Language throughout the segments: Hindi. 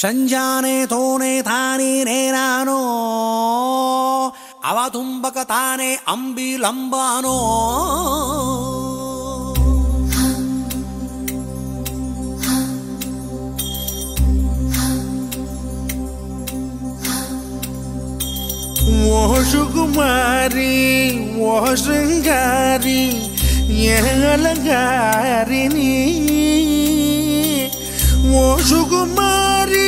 ಸಂಜಾನೆ ತೋನೆ ತಾನೆ ನೇನಾನೋ ಅವತುಂಬಕ ತಾನೆ ಅಂಬಿ ಲಂಬಾನೋ वो सुकुमारी वो श्रृंगारी ये अलंगारिणी वो सुकुमारी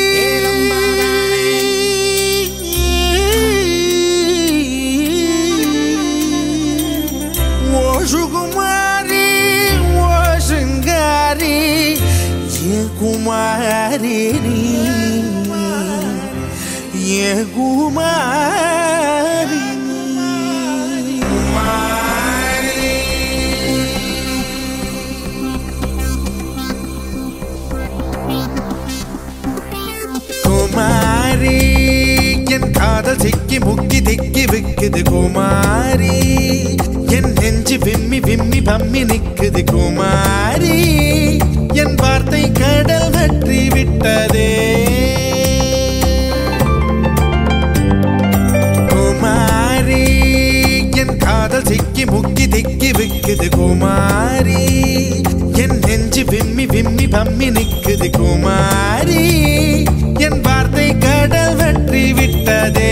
वो सुकुमारी वो श्रृंगारी ये कुमारिणी ये कुमार कुमारी कादल सिक्की मुक्की दिक्की विक्कद कुमारी नेंजी विम्मी विम्मी भम्मी निक्कद कुमारी वार्ते कडल वट्री विट्टदे कुमारी कादल सिक्की मुक्की दिक्की विक्कद कुमारी नेंजी विम्मी विम्मी भम्मी निक्कद कुमारी वार्ते कडल वट्री विट्टदे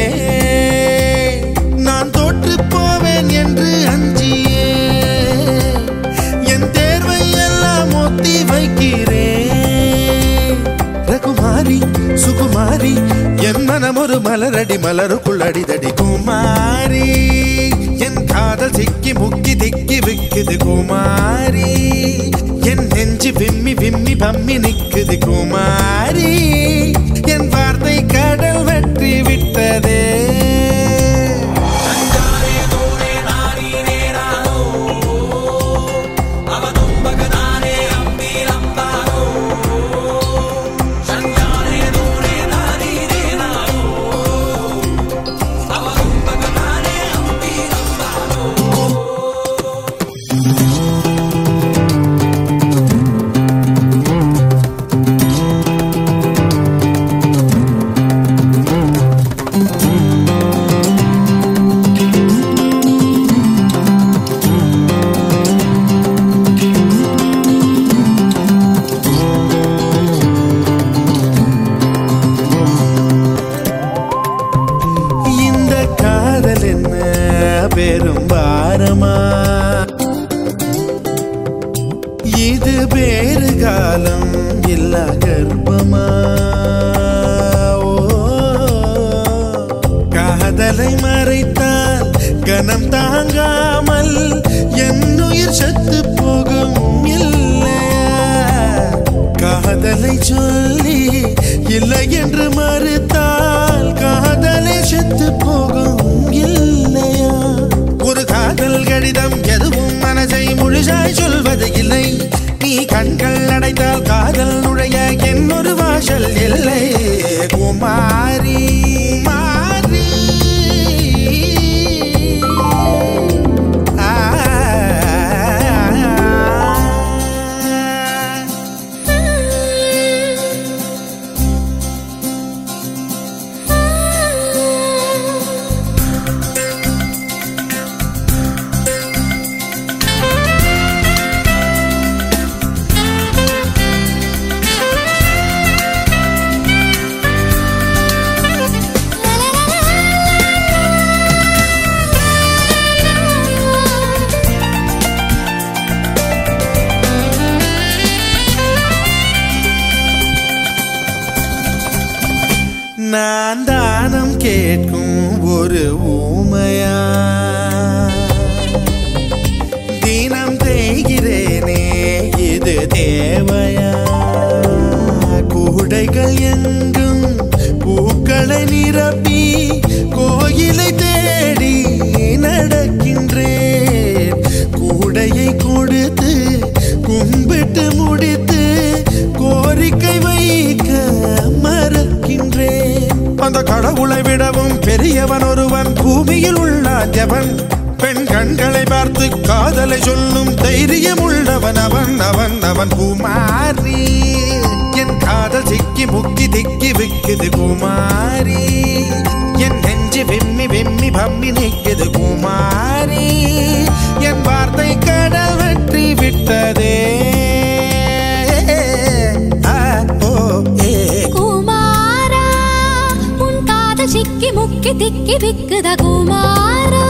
नान तोट्रु पोवेन एंड्रु अंजिये एन तेर्वै एल्लाम ओत्ति वैक्किरेन रघुमारी सुकुमारी एन मनम ओरु मलरडि मलरुक्कुल अडिदडि कुमारी एन कादल सिक्कि मुक्कि दिक्कि विक्कुदु कुमारी एन नेंजु विम्मि विम्मि भम्मि निक्कुदु कुमारी என் வார்த்தை கடல் வெற்றி விட்டதே காதல் சிக்கி முக்கி திக்கி விக்குது குமாரி, என் நெஞ்சு வெம்மி வெம்மி பம்மி நிக்குது குமாரி, என் வார்த்தை கடல் வெற்றி விட்டதே. குமாரா உன் காதல் சிக்கி முக்கி திக்கி விக்குதா குமாரா.